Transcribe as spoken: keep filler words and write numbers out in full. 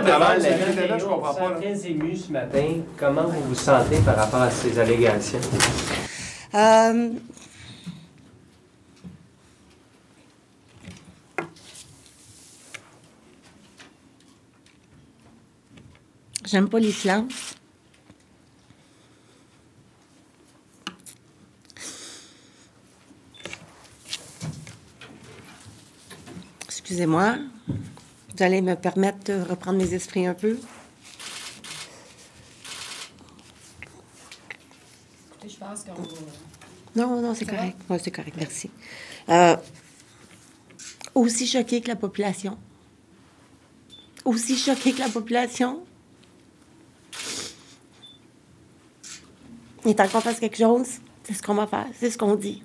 votre travail. Je comprends pas. Vous êtes très ému ce matin. Comment vous vous sentez par rapport à ces allégations? Euh... J'aime pas les silences. Excusez-moi. Vous allez me permettre de reprendre mes esprits un peu. Écoutez, je pense qu'on... Non, non, c'est correct. Oui, c'est correct, merci. Euh, aussi choquée que la population. Aussi choquée que la population. Et tant qu'on fasse quelque chose, c'est ce qu'on va faire, c'est ce qu'on dit.